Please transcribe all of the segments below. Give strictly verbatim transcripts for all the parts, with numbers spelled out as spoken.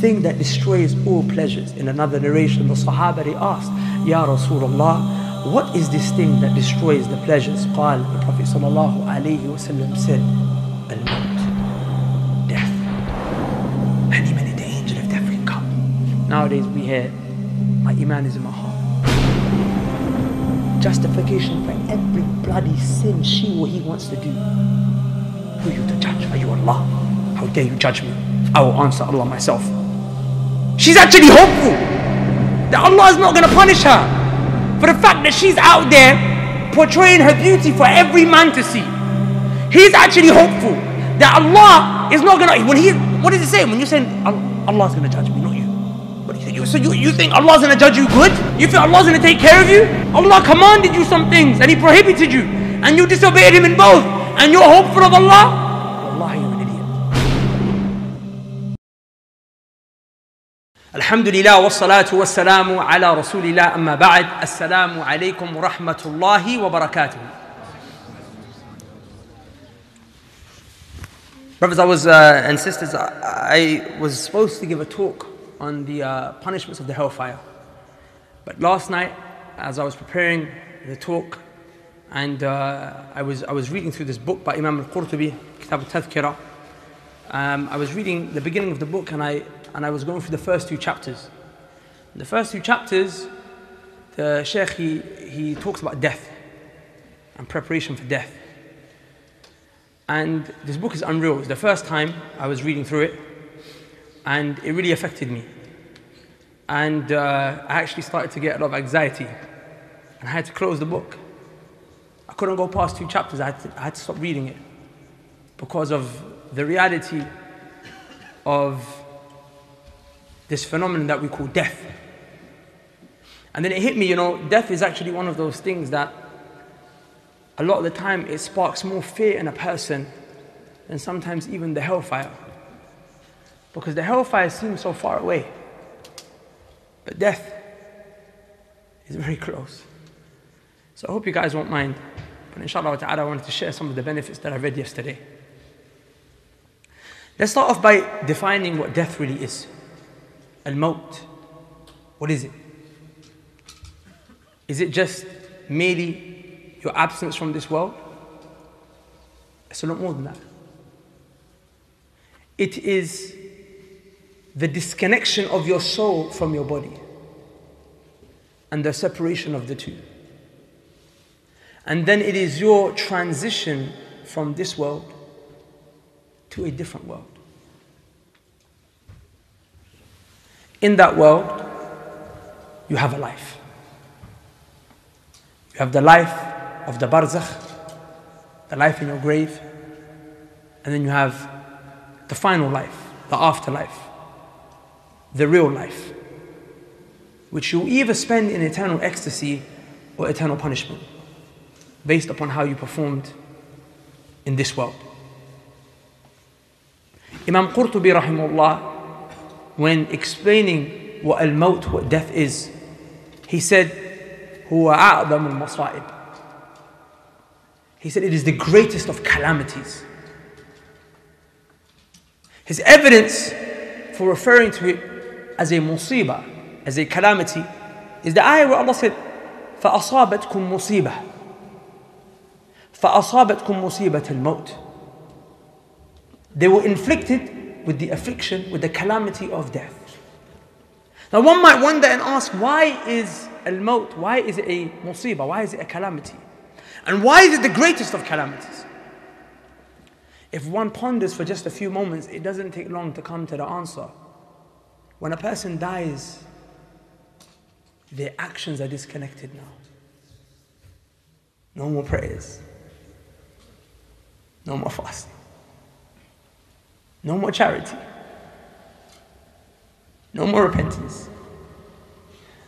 thing that destroys all pleasures. In another narration, the Sahaba, they asked, Ya Rasulullah, what is this thing that destroys the pleasures? Qal, the Prophet sallallahu alayhi wasallam said, al-mawt, death. And even the angel of death will come. Nowadays we hear, my iman is in my heart. Justification for every bloody sin she or he wants to do. Who are you to judge? Are you Allah? How dare you judge me? I will answer Allah myself. She's actually hopeful that Allah is not going to punish her for the fact that she's out there portraying her beauty for every man to see. He's actually hopeful that Allah is not going to... When he, what does it say? When you say Allah is going to judge me, not you. What do you think? So you, you think Allah is going to judge you good? You think Allah is going to take care of you? Allah commanded you some things and He prohibited you, and you disobeyed Him in both, and you're hopeful of Allah? Alhamdulillah, wassalatu wassalamu ala rasulillah, amma ba'd. Assalamu alaykum wa rahmatullahi wa barakatuh. Brothers I was, uh, and sisters, I, I was supposed to give a talk on the uh, punishments of the hellfire. But last night, as I was preparing the talk, and uh, I, was, I was reading through this book by Imam al-Qurtubi, Kitab al-Tathkira, um, I was reading the beginning of the book, and I And I was going through the first two chapters. In the first two chapters, the Shaykh, he, he talks about death and preparation for death. And this book is unreal. It was the first time I was reading through it, and it really affected me. And uh, I actually started to get a lot of anxiety, and I had to close the book. I couldn't go past two chapters. I had to, I had to stop reading it because of the reality of this phenomenon that we call death. And then it hit me, you know, death is actually one of those things that a lot of the time it sparks more fear in a person than sometimes even the hellfire. Because the hellfire seems so far away, but death is very close. So I hope you guys won't mind, but inshallah ta'ala I wanted to share some of the benefits that I read yesterday. Let's start off by defining what death really is. Al-mawt, what is it? Is it just merely your absence from this world? It's a lot more than that. It is the disconnection of your soul from your body and the separation of the two. And then it is your transition from this world to a different world. In that world, you have a life. You have the life of the barzakh, the life in your grave, and then you have the final life, the afterlife, the real life, which you either spend in eternal ecstasy or eternal punishment, based upon how you performed in this world. Imam Qurtubi rahimahullah, when explaining what al-mawt, what death is, he said, "Huwa a'dhamu al-masa'ib." He said, it is the greatest of calamities. His evidence for referring to it as a musibah, as a calamity, is the ayah where Allah said, فَأَصَابَتْكُمْ مُصِيبَةً فَأَصَابَتْكُمْ مُصِيبَةَ الْمَوْتِ. They were inflicted with the affliction, with the calamity of death. Now one might wonder and ask, why is al-mawt, why is it a musibah, why is it a calamity? And why is it the greatest of calamities? If one ponders for just a few moments, it doesn't take long to come to the answer. When a person dies, their actions are disconnected now. No more prayers, no more fasting, no more charity, no more repentance.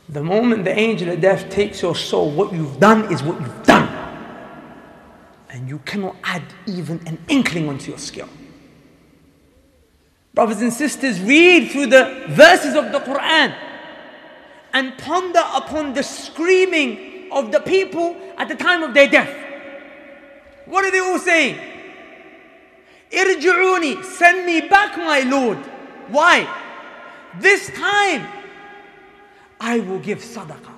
The moment the angel of death takes your soul, what you've done is what you've done. And you cannot add even an inkling onto your scale. Brothers and sisters, read through the verses of the Quran and ponder upon the screaming of the people at the time of their death. What are they all saying? Irji'uni, send me back, my Lord. Why? This time, I will give sadaqah.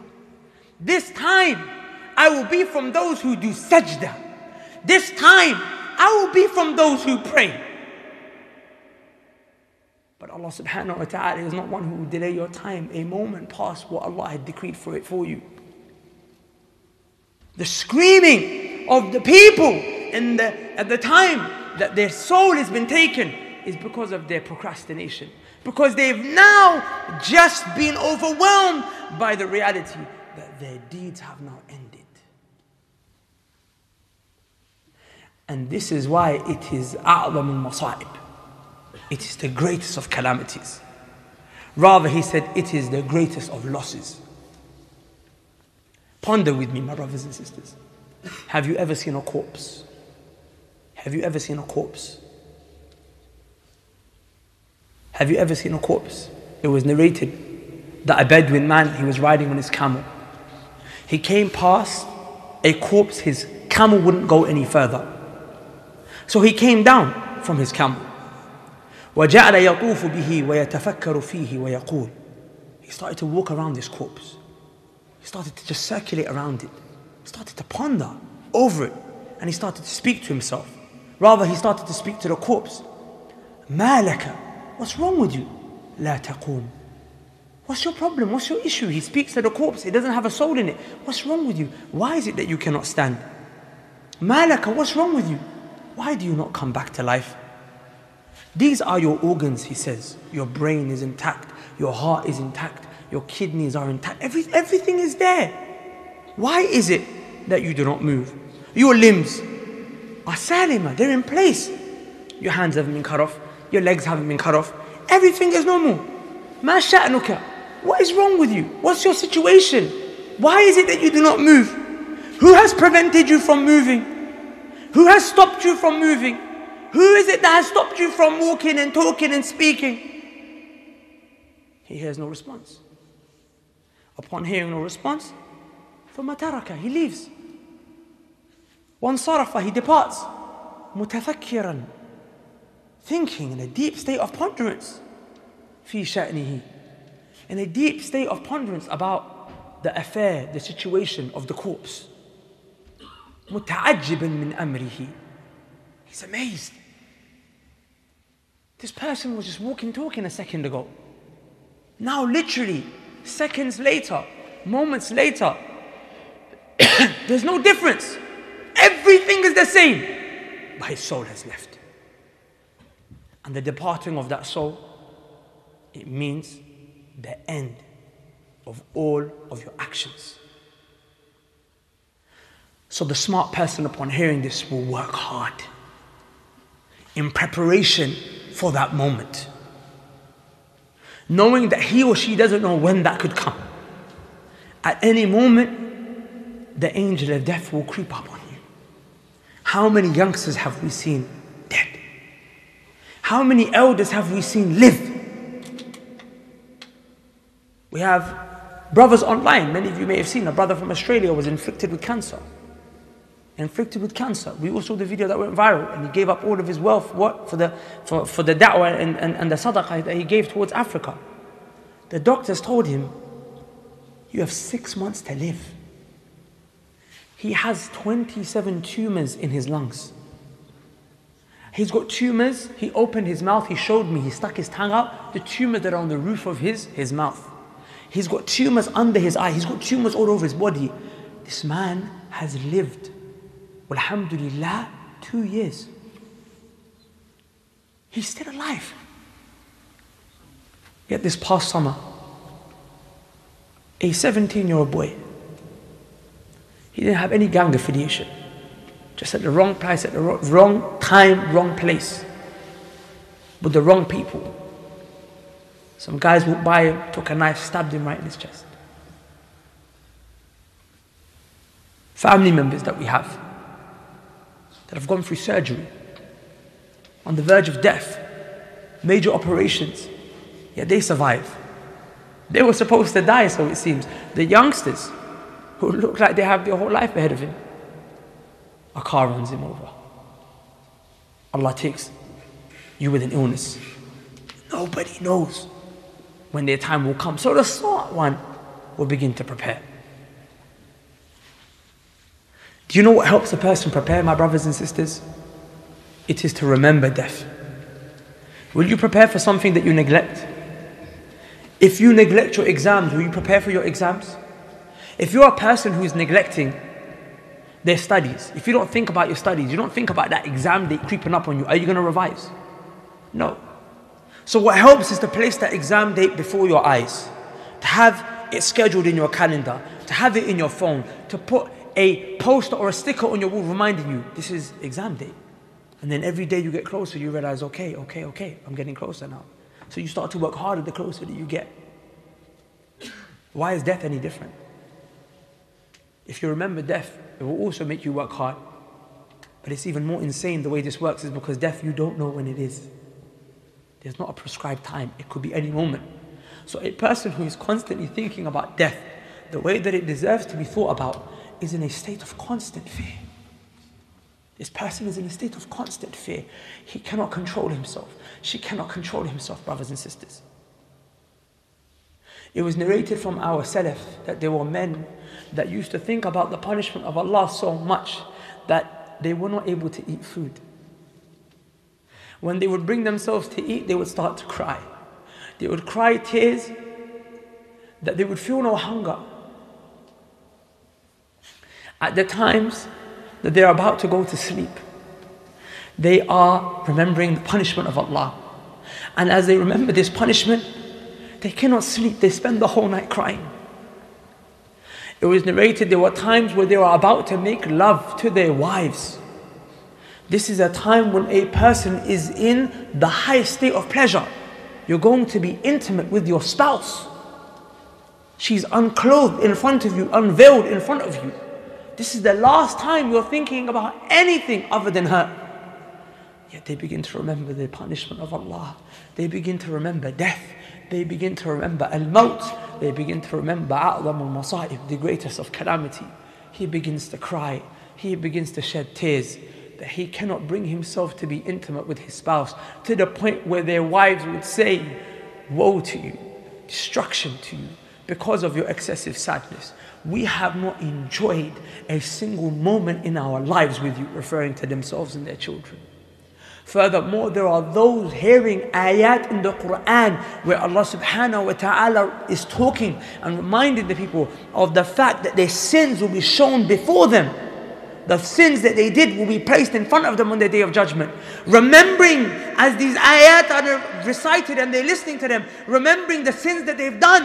This time, I will be from those who do sajda. This time, I will be from those who pray. But Allah subhanahu wa ta'ala is not one who will delay your time a moment past what Allah had decreed for it for you. The screaming of the people in the, at the time that their soul has been taken is because of their procrastination. Because they've now just been overwhelmed by the reality that their deeds have now ended. And this is why it is a'lam al-masa'ib. It is the greatest of calamities. Rather, he said, it is the greatest of losses. Ponder with me, my brothers and sisters. Have you ever seen a corpse? Have you ever seen a corpse? Have you ever seen a corpse? It was narrated that a Bedouin man, he was riding on his camel. He came past a corpse, his camel wouldn't go any further. So he came down from his camel. وَجَعْلَ يَطُوفُ بِهِ وَيَتَفَكَّرُ فِيهِ وَيَقُولُ. He started to walk around this corpse. He started to just circulate around it. He started to ponder over it. And he started to speak to himself. Rather, he started to speak to the corpse. مَا لَكَ? What's wrong with you? لَا تَقُومُ. What's your problem? What's your issue? He speaks to the corpse. It doesn't have a soul in it. What's wrong with you? Why is it that you cannot stand? مَا لَكَ? What's wrong with you? Why do you not come back to life? These are your organs, he says. Your brain is intact. Your heart is intact. Your kidneys are intact. Every, everything is there. Why is it that you do not move? Your limbs are salima. They're in place. Your hands haven't been cut off. Your legs haven't been cut off. Everything is normal. Ma sha'nuka? What is wrong with you? What's your situation? Why is it that you do not move? Who has prevented you from moving? Who has stopped you from moving? Who is it that has stopped you from walking and talking and speaking? He hears no response. Upon hearing no response, ثُمَّ تَرَكَ, he leaves. وَانْصَرَفَ, he departs. مُتَفَكِّرًا, thinking in a deep state of ponderance. فِي شَأْنِهِ, in a deep state of ponderance about the affair, the situation of the corpse. مُتَعَجِّبًا مِنْ أَمْرِهِ, he's amazed. This person was just walking, talking a second ago. Now, literally, seconds later, moments later, there's no difference. Everything is the same. But his soul has left. And the departing of that soul, it means the end of all of your actions. So the smart person, upon hearing this, will work hard in preparation for that moment, knowing that he or she doesn't know when that could come. At any moment, the angel of death will creep up on you. How many youngsters have we seen dead? How many elders have we seen live? We have brothers online. Many of you may have seen a brother from Australia was inflicted with cancer. Inflicted with cancer. We all saw the video that went viral, and he gave up all of his wealth what, for the for, for the da'wah and, and, and the sadaqah that he gave towards Africa. The doctors told him, you have six months to live. He has twenty-seven tumors in his lungs. He's got tumors. He opened his mouth. He showed me. He stuck his tongue out. The tumors that are on the roof of his, his mouth. He's got tumors under his eye. He's got tumors all over his body. This man has lived, alhamdulillah, two years. He's still alive. Yet this past summer, a seventeen-year-old boy, he didn't have any gang affiliation. Just at the wrong place, at the wrong time, wrong place, with the wrong people. Some guys walked by him, took a knife, stabbed him right in his chest. Family members that we have, that have gone through surgery, on the verge of death, major operations, yet they survive. They were supposed to die, so it seems. The youngsters, who look like they have their whole life ahead of him, a car runs him over. Allah takes you with an illness. Nobody knows. when their time will come. So the smart one will begin to prepare. Do you know what helps a person prepare, my brothers and sisters? It is to remember death. Will you prepare for something that you neglect? If you neglect your exams, will you prepare for your exams? If you're a person who is neglecting their studies, if you don't think about your studies, you don't think about that exam date creeping up on you, are you going to revise? No. So what helps is to place that exam date before your eyes, to have it scheduled in your calendar, to have it in your phone, to put a poster or a sticker on your wall reminding you, this is exam day. And then every day you get closer, you realize, okay, okay, okay, I'm getting closer now. So you start to work harder the closer that you get. Why is death any different? If you remember death, it will also make you work hard. But it's even more insane the way this works is because death, you don't know when it is. There's not a prescribed time. It could be any moment. So a person who is constantly thinking about death, the way that it deserves to be thought about, is in a state of constant fear. This person is in a state of constant fear. He cannot control himself. She cannot control himself, brothers and sisters. It was narrated from our Salaf that there were men that used to think about the punishment of Allah so much that they were not able to eat food. When they would bring themselves to eat, they would start to cry. They would cry tears that they would feel no hunger. At the times that they're about to go to sleep, they are remembering the punishment of Allah. And as they remember this punishment, they cannot sleep. They spend the whole night crying. It was narrated there were times where they were about to make love to their wives. This is a time when a person is in the highest state of pleasure. You're going to be intimate with your spouse. She's unclothed in front of you, unveiled in front of you. This is the last time you're thinking about anything other than her. Yet they begin to remember the punishment of Allah. They begin to remember death. They begin to remember al-mawt. They begin to remember a'zamul masa'ib, the greatest of calamity. He begins to cry. He begins to shed tears. That he cannot bring himself to be intimate with his spouse to the point where their wives would say, woe to you, destruction to you, because of your excessive sadness. We have not enjoyed a single moment in our lives with you, referring to themselves and their children. Furthermore, there are those hearing ayat in the Quran where Allah subhanahu wa ta'ala is talking and reminding the people of the fact that their sins will be shown before them. The sins that they did will be placed in front of them on the day of judgment. Remembering as these ayat are recited and they're listening to them, remembering the sins that they've done,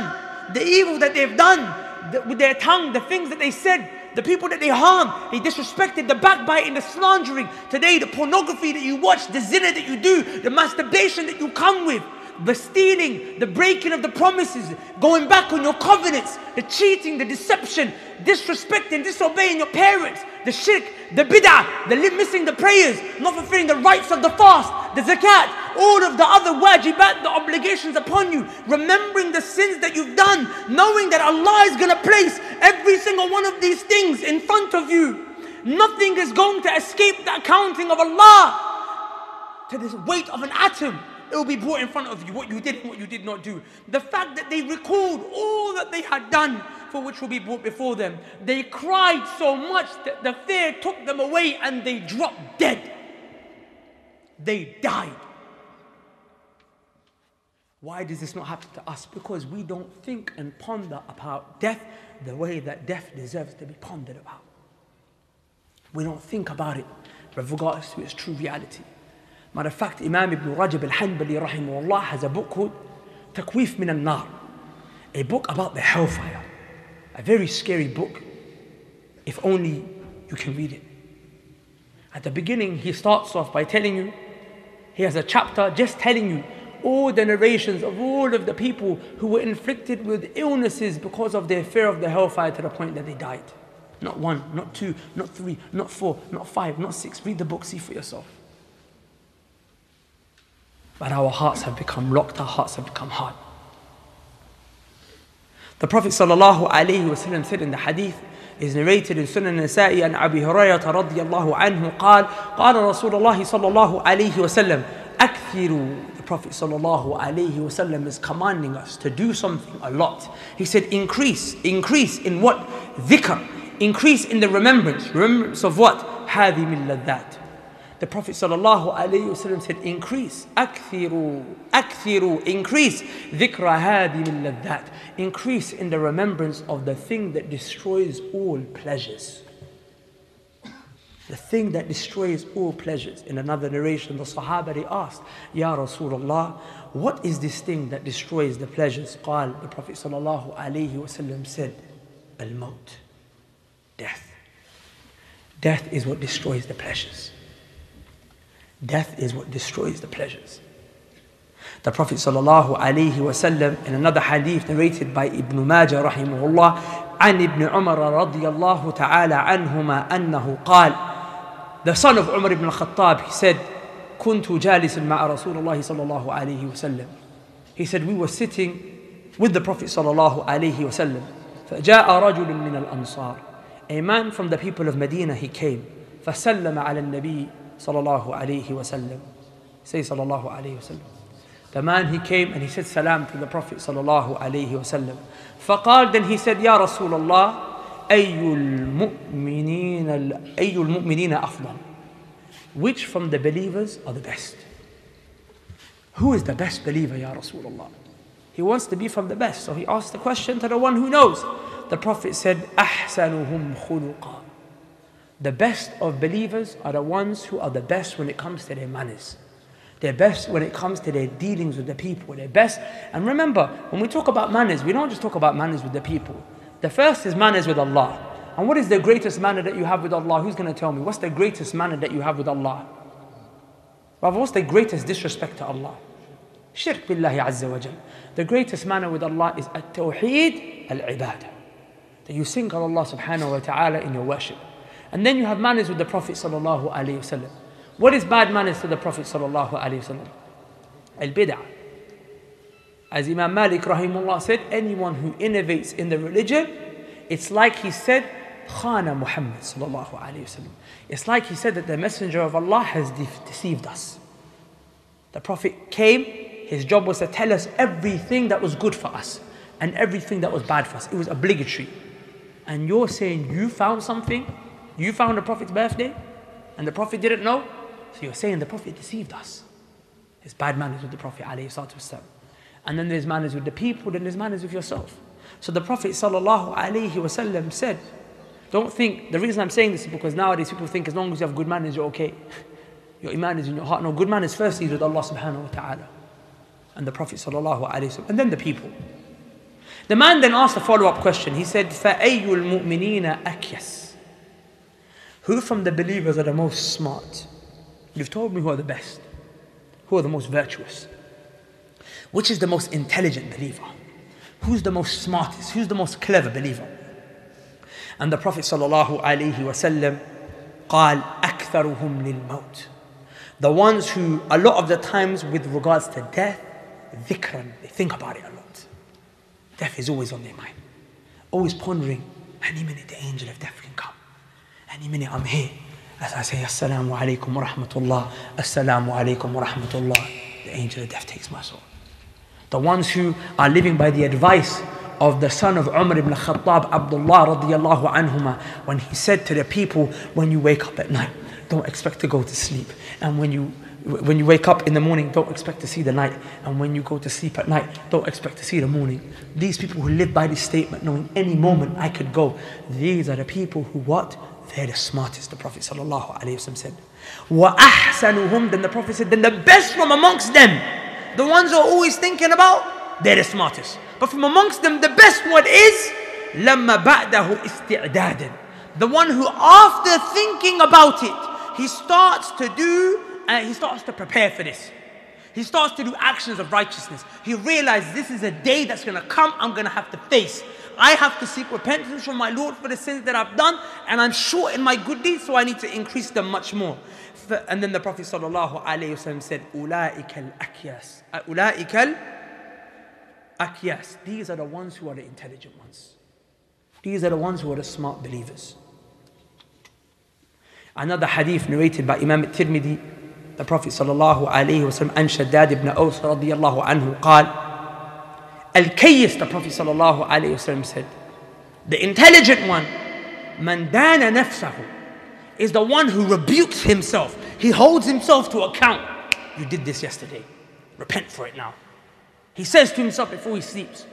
the evil that they've done, the, with their tongue, the things that they said, the people that they harmed, they disrespected, the backbiting, the slandering. Today, the pornography that you watch, the zina that you do, the masturbation that you come with, the stealing, the breaking of the promises, going back on your covenants, the cheating, the deception, disrespecting, disobeying your parents, the shirk, the bid'ah, the missing the prayers, not fulfilling the rights of the fast, the zakat, all of the other wajibat, the obligations upon you, remembering the sins that you've done, knowing that Allah is going to place every single one of these things in front of you. Nothing is going to escape the accounting of Allah. To this weight of an atom, it will be brought in front of you, what you did and what you did not do. The fact that they recalled all that they had done, for which will be brought before them. They cried so much that the fear took them away and they dropped dead. They died. Why does this not happen to us? Because we don't think and ponder about death the way that death deserves to be pondered about. We don't think about it with regards to its true reality. Matter of fact, Imam Ibn Rajab al-Hanbali rahimahullah has a book called Takweef min al-Nar, a book about the hellfire, a very scary book, if only you can read it. At the beginning, he starts off by telling you, he has a chapter just telling you all the narrations of all of the people who were inflicted with illnesses because of their fear of the hellfire to the point that they died. Not one, not two, not three, not four, not five, not six. Read the book, see for yourself. But our hearts have become locked, our hearts have become hard. The Prophet sallallahu alayhi wa sallam said in the hadith, is narrated in Sunan Nasa'i and Abi Hurairah radiyallahu anhu, قال, قال رسول الله صلى الله عليه وسلم أَكْثِرُوا The Prophet ﷺ is commanding us to do something a lot. He said, increase, increase in what? Dhikr. Increase in the remembrance. Remembrance of what? هَذِي مِنْ لَذَّاتِ The Prophet ﷺ said, increase. أَكْثِرُوا أَكْثِرُوا Increase. ذِكْرَ هَذِي مِنْ لَذَّاتِ Increase in the remembrance of the thing that destroys all pleasures. The thing that destroys all pleasures. In another narration, the Sahaba, they asked, Ya Rasulullah, what is this thing that destroys the pleasures? قال, the Prophet ﷺ said, Al-Mawt, death. Death is what destroys the pleasures. Death is what destroys the pleasures. The Prophet ﷺ, in another hadith narrated by Ibn Majah rahimahullah, عن ابن عمر رضي الله تعالى عنهما أنه قال, the son of Umar ibn al-Khattab, he said, كنت جالسا مع رسول الله صلى الله عليه وسلم. He said, we were sitting with the Prophet صلى الله عليه وسلم. فجاء رجل من الأنصار. A man from the people of Medina, he came. فسلم على النبي صلى الله عليه وسلم. Say صلى الله عليه وسلم. The man, he came and he said salam to the Prophet صلى الله عليه وسلم. فقال, then he said, Ya Rasulullah, أَيُّ الْمُؤْمِنِينَ أَفْضَلُ Which from the believers are the best? Who is the best believer, Ya Rasulullah? He wants to be from the best, so he asked the question to the one who knows. The Prophet said, أَحْسَنُهُمْ خُلُقًا The best of believers are the ones who are the best when it comes to their manners. They're best when it comes to their dealings with the people. They're best. And remember, when we talk about manners, we don't just talk about manners with the people. The first is manners with Allah. And what is the greatest manner that you have with Allah? Who's going to tell me? What's the greatest manner that you have with Allah? Rather, what's the greatest disrespect to Allah? Shirk billahi azza wa jal. The greatest manner with Allah is at-tawheed al-ibadah. That you single Allah subhanahu wa ta'ala in your worship. And then you have manners with the Prophet sallallahu alayhi wa sallam. What is bad manners to the Prophet sallallahu alayhi wasallam? Al-bid'ah. As Imam Malik rahimullah said, anyone who innovates in the religion, it's like he said, Khana Muhammad sallallahu alayhi wasallam. It's like he said that the messenger of Allah has de deceived us. The Prophet came, his job was to tell us everything that was good for us and everything that was bad for us. It was obligatory. And you're saying you found something? You found the Prophet's birthday? And the Prophet didn't know? So you're saying the Prophet deceived us. There's bad manners with the Prophet alayhi salatu wasalam. And then there's manners with the people, then there's manners with yourself. So the Prophet sallallahu alayhi wasallam said, don't think, the reason I'm saying this is because nowadays people think as long as you have good manners, you're okay. Your iman is in your heart. No, good manners first is with Allah subhanahu wa ta'ala. And the Prophet sallallahu alayhi wasallam, and then the people. The man then asked a follow-up question. He said, فَأَيُّ الْمُؤْمِنِينَ أَكْيَسْ Who from the believers are the most smart? You've told me who are the best, who are the most virtuous. Which is the most intelligent believer? Who's the most smartest? Who's the most clever believer? And the Prophet sallallahu alayhi wa sallam قال أكثرهم للموت The ones who, a lot of the times with regards to death, dhikran, they think about it a lot. Death is always on their mind. Always pondering, any minute the angel of death can come. Any minute I'm here, as I say, Assalamu alaikum wa rahmatullah, Assalamu alaikum wa rahmatullah, the angel of death takes my soul. The ones who are living by the advice of the son of Umar ibn Khattab, Abdullah radiallahu anhuma, when he said to the people, when you wake up at night, don't expect to go to sleep. And when you, when you wake up in the morning, don't expect to see the night. And when you go to sleep at night, don't expect to see the morning. These people who live by this statement, knowing any moment I could go, these are the people who what? They're the smartest, the Prophet sallallahu alayhi wasallam said. وَأَحْسَنُهُمْ Then the Prophet said, then the best from amongst them, the ones who are always thinking about, they're the smartest. But from amongst them, the best one is لَمَّا بَعْدَهُ إِسْتِعْدَادًا The one who after thinking about it, he starts to do, uh, he starts to prepare for this. He starts to do actions of righteousness. He realizes this is a day that's going to come, I'm going to have to face. I have to seek repentance from my Lord for the sins that I've done, and I'm short in my good deeds, so I need to increase them much more. And then the Prophet sallallahu alayhi wa sallam said, Ulaikal akyas. Ulaikal akyas. These are the ones who are the intelligent ones. These are the ones who are the smart believers. Another hadith narrated by Imam al-Tirmidhi the Prophet sallallahu alayhi wa sallam and Shaddad ibn Aus radiyallahu anhu قال Al-Kayyis, the Prophet sallallahu alayhi wa sallam said, the intelligent one, man dana nafsahu, is the one who rebukes himself. He holds himself to account. You did this yesterday. Repent for it now. He says to himself before he sleeps,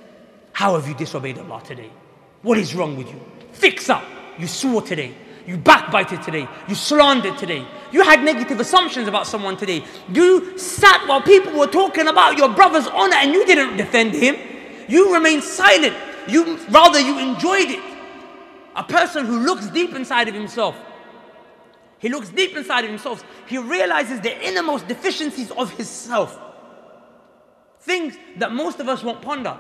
how have you disobeyed Allah today? What is wrong with you? Fix up. You swore today. You backbited today. You slandered today. You had negative assumptions about someone today. You sat while people were talking about your brother's honor and you didn't defend him. You remained silent. You, rather, you enjoyed it. A person who looks deep inside of himself, he looks deep inside of himself, he realizes the innermost deficiencies of his self. Things that most of us won't ponder.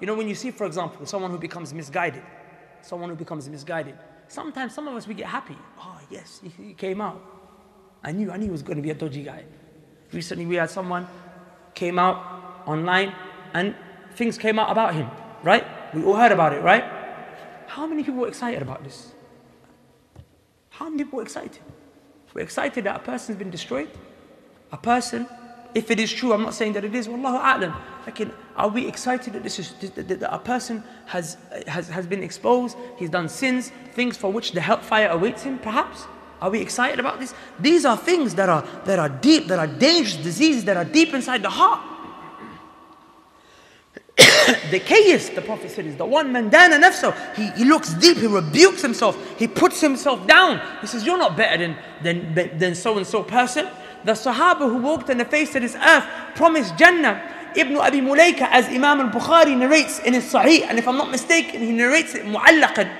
You know, when you see, for example, someone who becomes misguided, someone who becomes misguided, sometimes some of us, we get happy. Oh, yes, he, he came out. I knew, I knew he was going to be a dodgy guy. Recently, we had someone came out online and things came out about him, right? We all heard about it, right? How many people were excited about this? How many people were excited? We're excited that a person's been destroyed. A person, if it is true, I'm not saying that it is, wallahu a'lam. Like, are we excited that this is that, that, that a person has, has, has been exposed, he's done sins, things for which the hellfire awaits him, perhaps? Are we excited about this? These are things that are, that are deep, that are dangerous diseases that are deep inside the heart. The Kayyis, the Prophet said, is the one man dana nafsahu. He, he looks deep, he rebukes himself, he puts himself down. He says, you're not better than, than, than, than so-and-so person. The Sahaba who walked on the face of this earth promised Jannah. Ibn Abi Mulaykah, as Imam al-Bukhari narrates in his Sahih, and if I'm not mistaken, he narrates it mu'allaqan,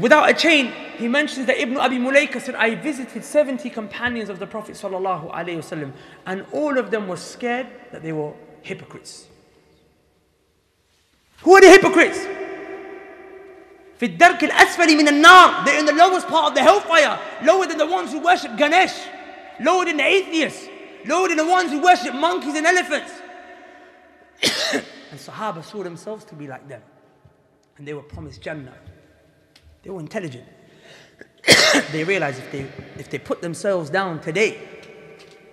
without a chain. He mentions that Ibn Abi Mulaykah said, I visited seventy companions of the Prophet sallallahu alayhi wasallam, and all of them were scared that they were hypocrites. Who are the hypocrites? فِي الدَّرْكِ الْأَسْفَلِ مِنَ النَّارِ. They're in the lowest part of the hellfire, lower than the ones who worship Ganesh, lower than the atheists, lower than the ones who worship monkeys and elephants. And Sahaba saw themselves to be like them, and they were promised Jannah. They were intelligent. They realized if they, if they put themselves down today,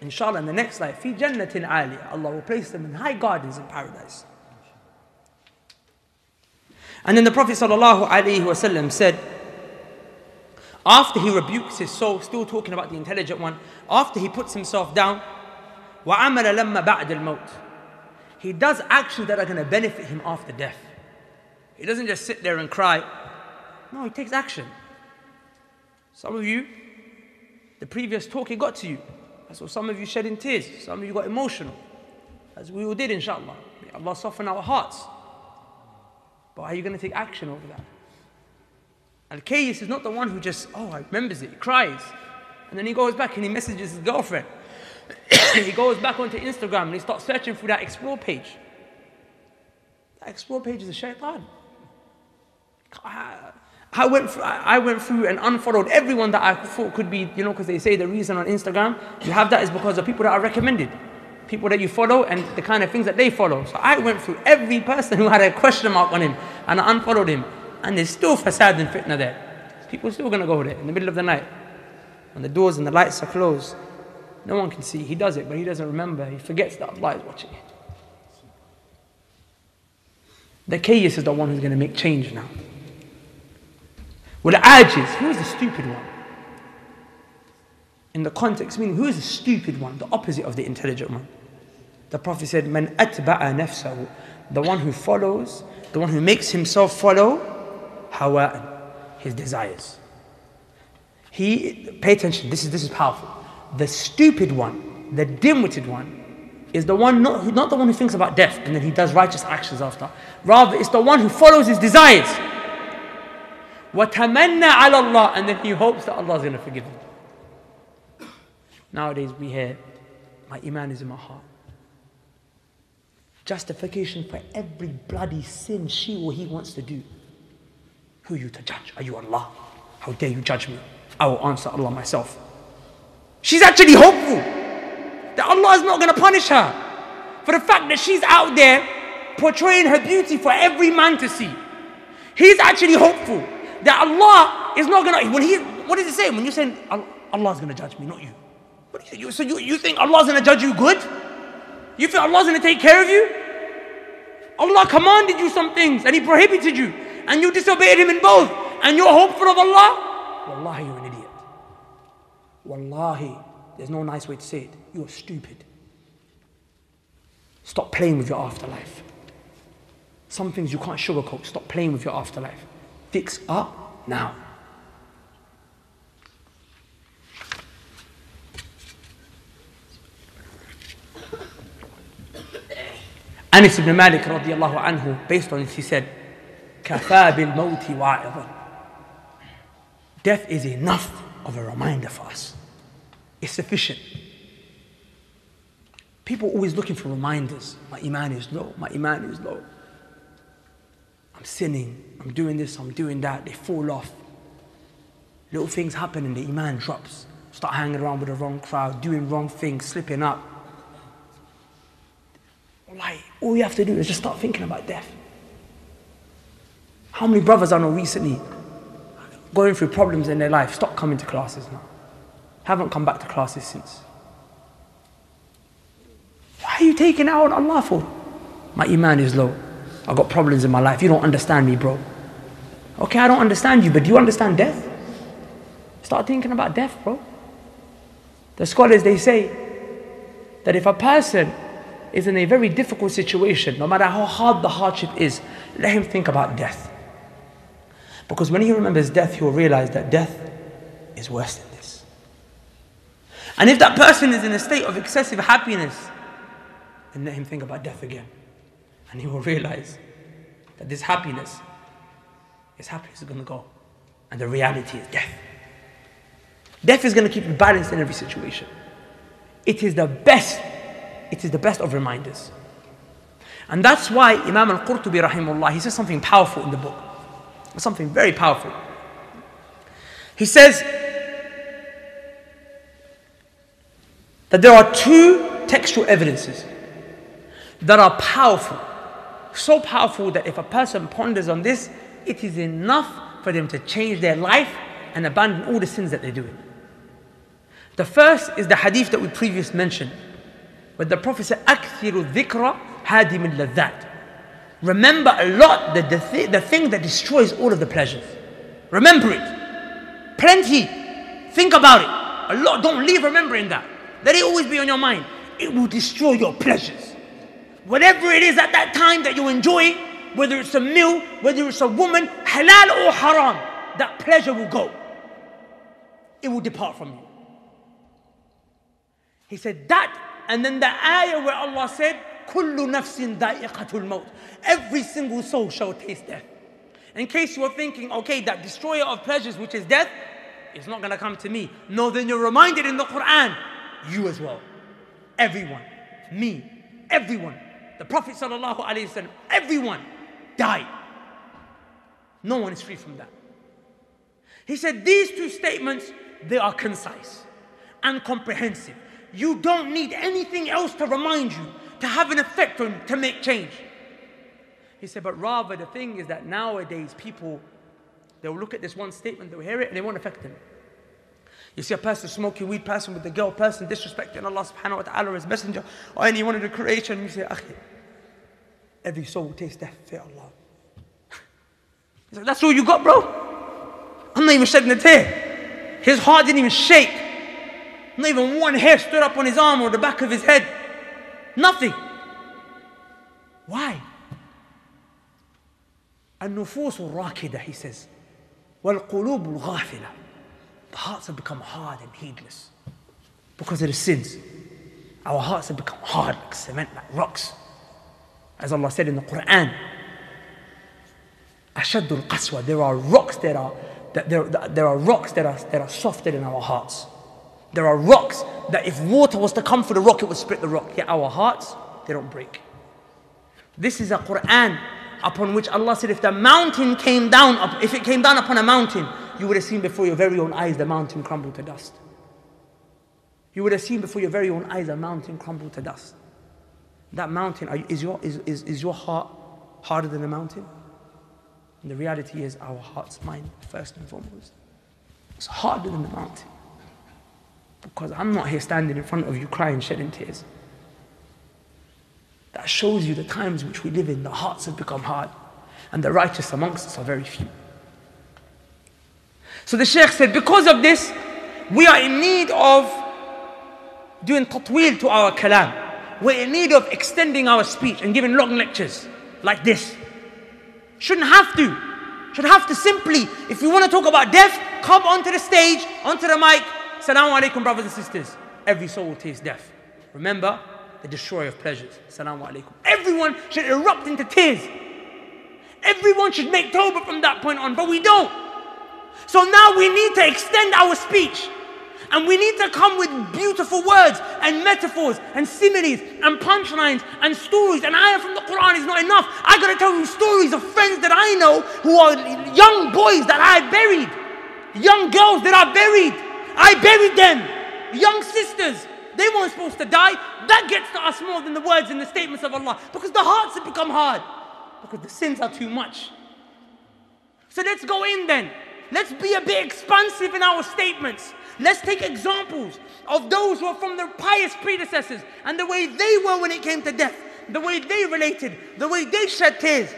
inshallah, in the next life, fi jannatin aliyah, Allah will place them in high gardens in paradise. And then the Prophet ﷺ said, after he rebukes his soul, still talking about the intelligent one, after he puts himself down, وَعَمَلَ لَمَّا بَعْدَ الْمَوْتِ, he does actions that are going to benefit him after death. He doesn't just sit there and cry. No, he takes action. Some of you, the previous talk, it got to you. I saw some of you shedding tears. Some of you got emotional, as we all did, inshallah. May Allah soften our hearts. But are you going to take action over that? Al-Kayyis is not the one who just, oh, I remembers it, he cries. And then he goes back and he messages his girlfriend. He goes back onto Instagram and he starts searching through that explore page. That explore page is a shaitan. I, I, went through, I, I went through and unfollowed everyone that I thought could be, you know, because they say the reason on Instagram you have that is because of people that are recommended, people that you follow and the kind of things that they follow. So I went through every person who had a question mark on him and I unfollowed him. And there's still fasad and fitna there. People are still going to go there in the middle of the night when the doors and the lights are closed. No one can see. He does it, but he doesn't remember. He forgets that Allah is watching it. The Kayyis is the one who's going to make change now. Well, the Ajiz, who is the stupid one? In the context, meaning who is the stupid one? The opposite of the intelligent one. The Prophet said, Man atba'a nafsahu, the one who follows, the one who makes himself follow hawa'an, his desires. He, pay attention, this is, this is powerful. The stupid one, the dim-witted one, is the one not, who, not the one who thinks about death and then he does righteous actions after. Rather, it's the one who follows his desires. وَتَمَنَّا عَلَى اللَّهِ, and then he hopes that Allah is going to forgive him. Nowadays we hear, my iman is in my heart. Justification for every bloody sin she or he wants to do. Who are you to judge? Are you Allah? How dare you judge me? I will answer Allah myself. She's actually hopeful that Allah is not going to punish her for the fact that she's out there portraying her beauty for every man to see. He's actually hopeful that Allah is not going to... When he, what is it saying? When you're saying, Allah is going to judge me, not you. But you, so you, you think Allah's going to judge you good? You think Allah's going to take care of you? Allah commanded you some things and He prohibited you, and you disobeyed Him in both, and you're hopeful of Allah? Wallahi, you're an idiot. Wallahi, there's no nice way to say it. You're stupid. Stop playing with your afterlife. Some things you can't sugarcoat. Stop playing with your afterlife. Fix up now. Anas ibn Malik radiallahu anhu, based on this, he said, "Kafa bil mawti wa'idan." Death is enough of a reminder for us. It's sufficient. People are always looking for reminders. My iman is low. My iman is low. I'm sinning. I'm doing this. I'm doing that. They fall off. Little things happen and the iman drops. Start hanging around with the wrong crowd, doing wrong things, slipping up. Like, all you have to do is just start thinking about death. How many brothers I know recently going through problems in their life, stopped coming to classes now. Haven't come back to classes since. Why are you taking out on Allah for? My iman is low. I've got problems in my life. You don't understand me, bro. Okay, I don't understand you, but do you understand death? Start thinking about death, bro. The scholars, they say that if a person is in a very difficult situation, no matter how hard the hardship is, let him think about death. Because when he remembers death, he will realize that death is worse than this. And if that person is in a state of excessive happiness, then let him think about death again. And he will realize that this happiness, his happiness is going to go. And the reality is death. Death is going to keep you balanced in every situation. It is the best It is the best of reminders. And that's why Imam al-Qurtubi rahimahullah, he says something powerful in the book. Something very powerful. He says that there are two textual evidences that are powerful. So powerful that if a person ponders on this, it is enough for them to change their life and abandon all the sins that they're doing. The first is the hadith that we previously mentioned, but the Prophet said, "Akthiru dhikra hadim al-ladhat." Remember a lot the, the, th the thing that destroys all of the pleasures. Remember it. Plenty. Think about it. A lot. Don't leave remembering that. Let it always be on your mind. It will destroy your pleasures. Whatever it is at that time that you enjoy, whether it's a meal, whether it's a woman, halal or haram, that pleasure will go. It will depart from you. He said that. And then the ayah where Allah said, "Kullu nafsin da'iqatul mawt." Every single soul shall taste death. In case you are thinking, okay, that destroyer of pleasures, which is death, is not going to come to me. No, then you're reminded in the Quran, you as well. Everyone, me, everyone, the Prophet sallallahu alaihi wasallam, everyone died. No one is free from that. He said these two statements, they are concise and comprehensive. You don't need anything else to remind you, to have an effect on you, to make change. He said, but rather the thing is that nowadays people, they'll look at this one statement, they'll hear it, and it won't affect them. You see a person smoking weed, person with a girl, person disrespecting Allah subhanahu wa ta'ala, His messenger, or anyone in the creation, you say, "Akhi, every soul tastes death, fear Allah." He's like, that's all you got, bro? I'm not even shedding a tear. His heart didn't even shake. Not even one hair stood up on his arm or the back of his head. Nothing. Why? Al-nufus al-rakidah, he says. Wal-qulub al-ghafilah. The hearts have become hard and heedless because of the sins. Our hearts have become hard like cement, like rocks. As Allah said in the Quran, Ashaddul qaswa. There are rocks that are that there there are rocks that are that are softer than our hearts. There are rocks that if water was to come for the rock, it would split the rock. Yet our hearts, they don't break. This is a Quran upon which Allah said, if the mountain came down, if it came down upon a mountain, you would have seen before your very own eyes the mountain crumble to dust. You would have seen before your very own eyes a mountain crumble to dust. That mountain, is your, is, is, is your heart harder than the mountain? And the reality is our heart's mind, first and foremost. It's harder than the mountain. Because I'm not here standing in front of you crying, shedding tears. That shows you the times which we live in, the hearts have become hard, and the righteous amongst us are very few. So the Shaykh said, because of this, we are in need of doing tatweel to our kalam. We're in need of extending our speech and giving long lectures like this. Shouldn't have to. Should have to simply, if you want to talk about death, come onto the stage, onto the mic. Salaamu Alaikum, brothers and sisters. Every soul tastes death. Remember, the destroyer of pleasures. Salaamu Alaikum. Everyone should erupt into tears. Everyone should make tawbah from that point on, but we don't. So now we need to extend our speech. And we need to come with beautiful words and metaphors and similes and punchlines and stories. And ayah from the Quran is not enough. I got to tell you stories of friends that I know who are young boys that I buried. Young girls that I buried. I buried them. Young sisters. They weren't supposed to die. That gets to us more than the words and the statements of Allah. Because the hearts have become hard. Because the sins are too much. So let's go in then. Let's be a bit expansive in our statements. Let's take examples of those who are from their pious predecessors and the way they were when it came to death, the way they related, the way they shed tears.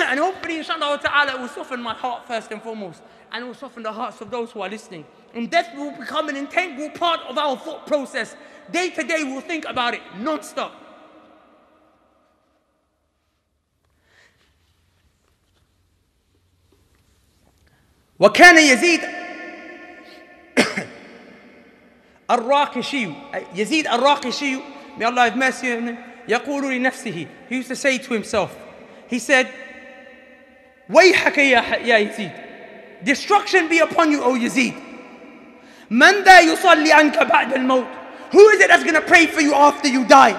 And hopefully, inshallah ta'ala, it will soften my heart first and foremost, and it will soften the hearts of those who are listening. And death will become an integral part of our thought process. Day to day, we'll think about it non-stop. وَكَانَ يَزِيدَ الراقشي يزيد الراقشي, may Allah have mercy on him, يقول لنفسه, he used to say to himself, he said, ويحك يا يزيد, destruction be upon you, O Yazid. من ذا يصلي عنك بعد الموت, who is it that's going to pray for you after you die?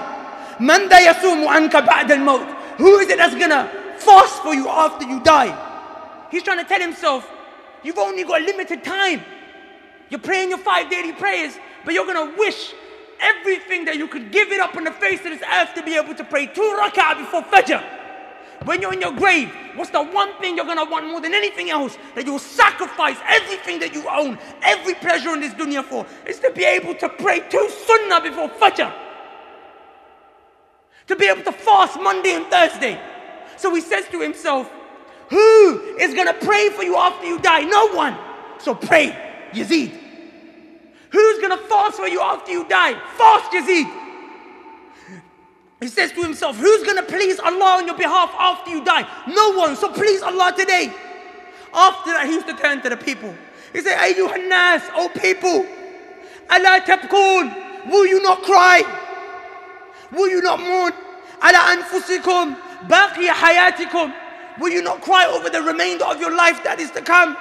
من ذا يصوم عنك بعد الموت, who is it that's going to fast for you after you die? He's trying to tell himself, you've only got limited time. You're praying your five daily prayers, but you're going to wish everything that you could give it up on the face of this earth to be able to pray two rak'ah before Fajr. When you're in your grave, what's the one thing you're going to want more than anything else? That you'll sacrifice everything that you own, every pleasure in this dunya for, is to be able to pray two sunnah before Fajr. To be able to fast Monday and Thursday. So he says to himself, who is going to pray for you after you die? No one. So pray, Yazid. Who's going to fast for you after you die? Fast, Yazid. He says to himself, who's going to please Allah on your behalf after you die? No one, so please Allah today. After that, he used to turn to the people. He said, Ayyuhan nas, O people, ala tabqoon, will you not cry? Will you not mourn? Ala anfusikum, baqiya hayatikum, will you not cry over the remainder of your life that is to come?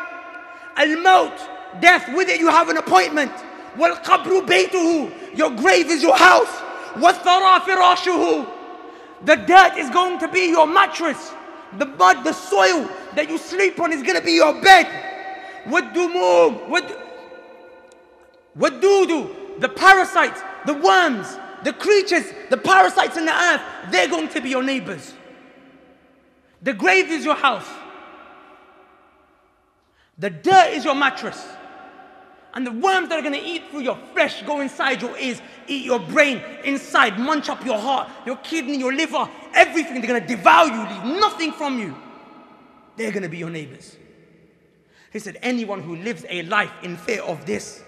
Al-mawt, death, with it you have an appointment. وَالْقَبْرُ بَيْتُهُ, your grave is your house. وَالثَّرَى فِرَاشُهُ, the dirt is going to be your mattress. The mud, the soil that you sleep on is going to be your bed. وَالدُّمُومُ, وَالدُّودُ, the parasites, the worms, the creatures, the parasites in the earth, they're going to be your neighbors. The grave is your house. The dirt is your mattress. And the worms that are going to eat through your flesh go inside your ears, eat your brain inside, munch up your heart, your kidney, your liver, everything. They're going to devour you, leave nothing from you. They're going to be your neighbors. He said, anyone who lives a life in fear of this,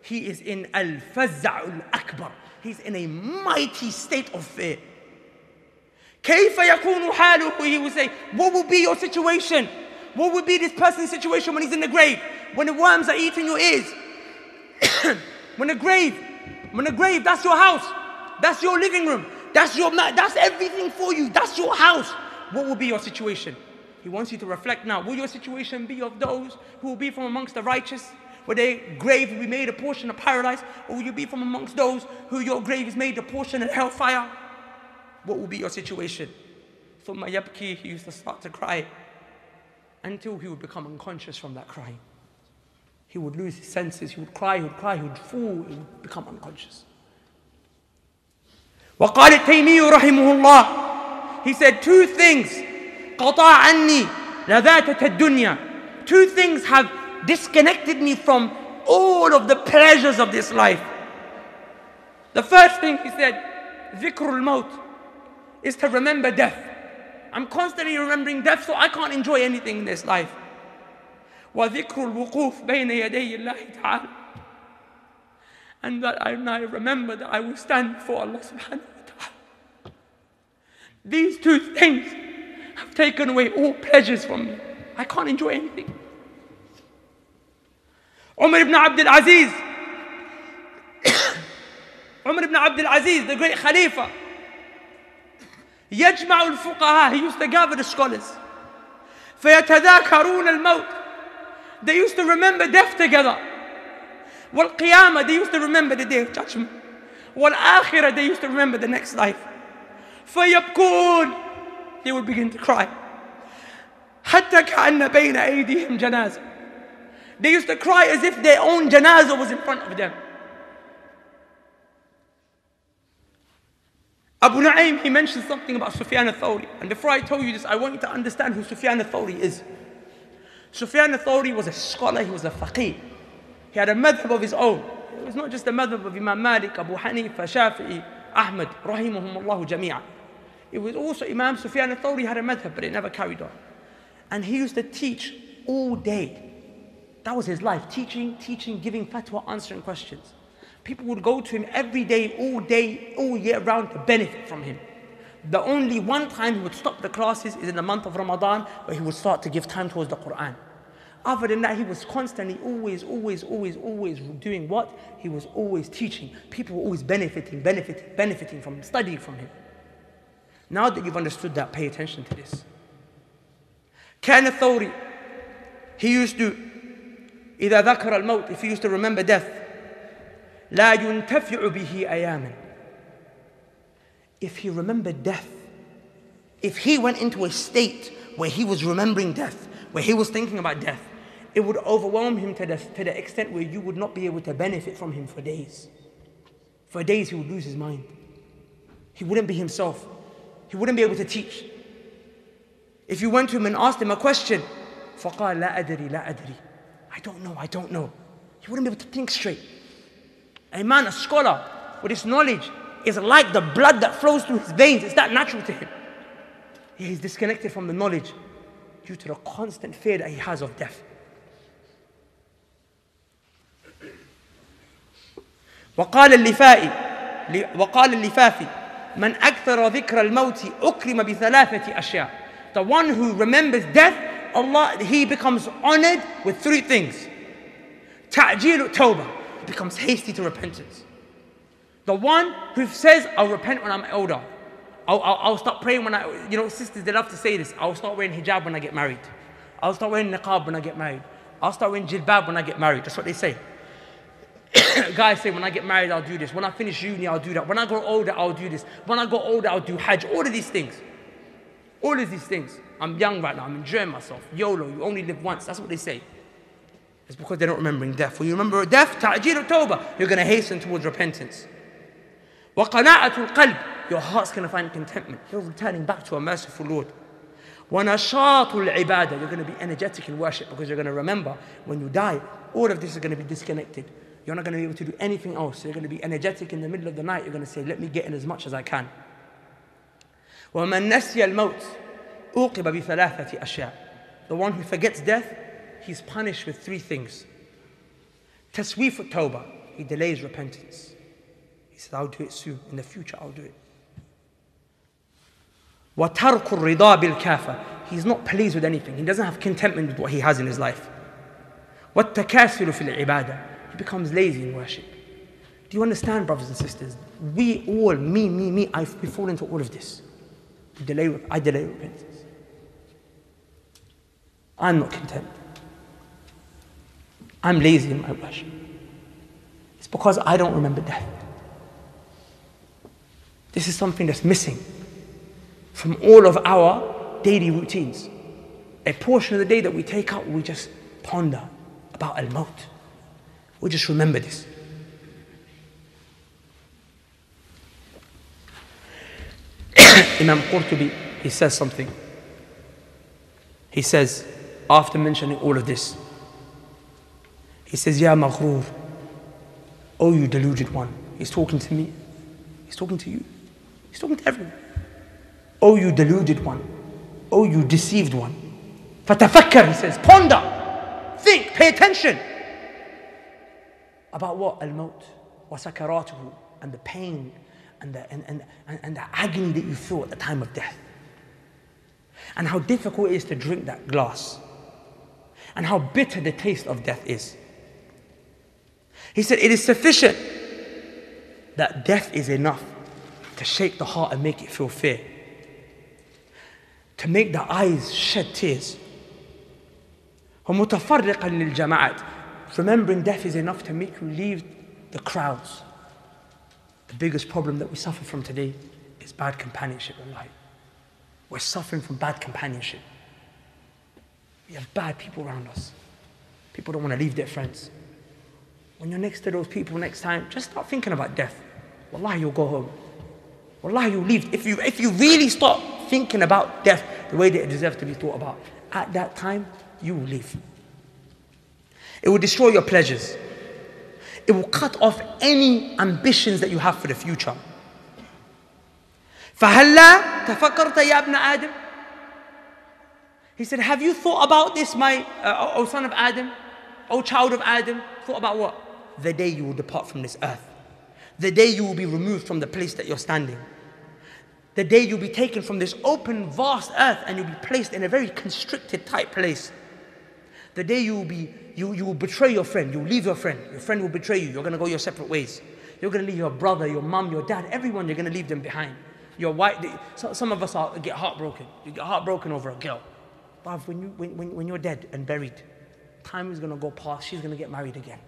he is in al-faza'ul akbar. He's in a mighty state of fear. كَيْفَ يَكُونُ حَالُهُ, he will say, what will be your situation? What would be this person's situation when he's in the grave? When the worms are eating your ears? When the grave, when the grave, that's your house. That's your living room. That's your, that's everything for you. That's your house. What will be your situation? He wants you to reflect now. Will your situation be of those who will be from amongst the righteous, where their grave will be made a portion of paradise? Or will you be from amongst those who your grave is made a portion of hellfire? What will be your situation? ثُمَّ يَبْكِي, he used to start to cry, until he would become unconscious from that crying. He would lose his senses, he would cry, he would cry, he would fall, he would become unconscious. وَقَالَ التَّيْمِيُّ رَحِمُهُ اللَّهُ, he said two things, قَطَعَ عَنِّي لَذَاتَةَ الدُّنْيَا, two things have disconnected me from all of the pleasures of this life. The first thing he said, dhikrul mawt, is to remember death. I'm constantly remembering death, so I can't enjoy anything in this life. وَذِكْرُ الْوُقُوفِ بَيْنَ يَدَيِ اللَّهِ تَعَالَى. And that I, and I remember that I will stand before Allah subhanahu wa ta'ala. These two things have taken away all pleasures from me. I can't enjoy anything. Umar ibn Abdul Aziz, Umar ibn Abdul Aziz, the great Khalifa, يَجْمَعُ الْفُقَهَا, he used to gather the scholars. فَيَتَذَاكَرُونَ الْمَوْتِ, they used to remember death together. وَالْقِيَامَةِ, they used to remember the day of judgment. وَالْآخِرَةِ, they used to remember the next life. فَيَبْكُونَ, they would begin to cry. حَتَّى كَأَنَّ بَيْنَ أَيْدِهِمْ جَنَازَةٌ, they used to cry as if their own janazah was in front of them. Abu Nu'aym, he mentioned something about Sufyan al-Thawri. And before I tell you this, I want you to understand who Sufyan al-Thawri is. Sufyan al-Thawri was a scholar, he was a faqih. He had a madhab of his own. It was not just the madhab of Imam Malik, Abu Hanifa, Shafi'i, Ahmad, rahimahumullahu jami'ah. It was also Imam Sufyan al-Thawri had a madhab, but it never carried on. And he used to teach all day. That was his life, teaching, teaching, giving fatwa, answering questions. People would go to him every day, all day, all year round to benefit from him. The only one time he would stop the classes is in the month of Ramadan, where he would start to give time towards the Quran. Other than that, he was constantly always, always, always, always doing what? He was always teaching. People were always benefiting, benefiting, benefiting from him, studying from him. Now that you've understood that, pay attention to this. Kana Thawri, he used to, إِذَا ذَكَرَ الْمَوْتِ, if he used to remember death, لَا يُنْتَفِعُ بِهِ أَيَامًا. If he remembered death, if he went into a state where he was remembering death, where he was thinking about death, it would overwhelm him to the, to the extent where you would not be able to benefit from him for days. For days he would lose his mind. He wouldn't be himself. He wouldn't be able to teach. If you went to him and asked him a question, فَقَالَ لَا أَدْرِي لَا أَدْرِي, I don't know, I don't know. He wouldn't be able to think straight. A man, a scholar, with his knowledge, is like the blood that flows through his veins. It's that natural to him. He's disconnected from the knowledge due to the constant fear that he has of death. وقال اللفافي وقال اللفافي من أكثر ذكر الموت أكرم بثلاثة أشياء. The one who remembers death, Allah, he becomes honored with three things. تعجيل التوبة, he becomes hasty to repentance. The one who says, I'll repent when I'm older. I'll, I'll, I'll start praying when I, you know, sisters, they love to say this. I'll start wearing hijab when I get married. I'll start wearing niqab when I get married. I'll start wearing jilbab when I get married. That's what they say. Guys say, when I get married, I'll do this. When I finish uni, I'll do that. When I grow older, I'll do this. When I grow older, I'll do hajj. All of these things. All of these things. I'm young right now. I'm enjoying myself. YOLO, you only live once. That's what they say. It's because they're not remembering death. When you remember death, ta'jil al-tawbah, you're going to hasten towards repentance. وَقَنَاعَةُ الْقَلْبِ, your heart's going to find contentment. You're returning back to a merciful Lord. وَنَشَاطُ الْعِبَادَةِ, you're going to be energetic in worship, because you're going to remember when you die, all of this is going to be disconnected. You're not going to be able to do anything else. You're going to be energetic in the middle of the night. You're going to say, let me get in as much as I can. وَمَنْ نَسْيَ الْمَوْتِ أُوْقِبَ بِثَلَاثَةِ أَشْيَاءٍ. The one who forgets death, he's punished with three things. تَسْوِيفُ التَّوْبَةِ, he delays repentance. He said, I'll do it soon. In the future, I'll do it. وَتَرْكُ الرِّضَى بِالْكَافَةِ, he's not pleased with anything. He doesn't have contentment with what he has in his life. وَالتَّكَاسِلُ فِي الْعِبَادَةِ, he becomes lazy in worship. Do you understand, brothers and sisters? We all, me, me, me, I we fall into all of this. We delay, I delay repentance. I'm not content. I'm lazy in my worship. It's because I don't remember death. This is something that's missing from all of our daily routines. A portion of the day that we take out, we just ponder about al-mawt. We just remember this. Imam al-Qurtubi, he says something. He says, after mentioning all of this, he He says, Ya Maghrur, oh you deluded one. He's talking to me. He's talking to you. He's talking to everyone. Oh you deluded one. Oh you deceived one. Fatafakkar, he says, ponder. Think, pay attention. About what? Al-mawt, wa sakaratuhu, and the pain, and the, and, and, and the agony that you feel at the time of death. And how difficult it is to drink that glass. And how bitter the taste of death is. He said, it is sufficient that death is enough to shake the heart and make it feel fear. To make the eyes shed tears. Remembering death is enough to make you leave the crowds. The biggest problem that we suffer from today is bad companionship in life. We're suffering from bad companionship. We have bad people around us. People don't want to leave their friends. When you're next to those people next time, just start thinking about death. Wallahi, you'll go home. Wallahi, you'll leave. If you, if you really start thinking about death the way that it deserves to be thought about, at that time, you will leave. It will destroy your pleasures. It will cut off any ambitions that you have for the future. فَهَلَّا تَفَكَّرْتَ يَا ابْنَ آدَمَ. He said, have you thought about this, my, uh, O son of Adam, O child of Adam? Thought about what? The day you will depart from this earth. The day you will be removed from the place that you're standing. The day you'll be taken from this open, vast earth and you'll be placed in a very constricted, tight place. The day you will, be, you, you will betray your friend, you'll leave your friend. Your friend will betray you, you're going to go your separate ways. You're going to leave your brother, your mum, your dad, everyone, you're going to leave them behind. Your wife, some of us are, get heartbroken. You get heartbroken over a girl. But when, you, when, when, when you're dead and buried, time is going to go past, she's going to get married again.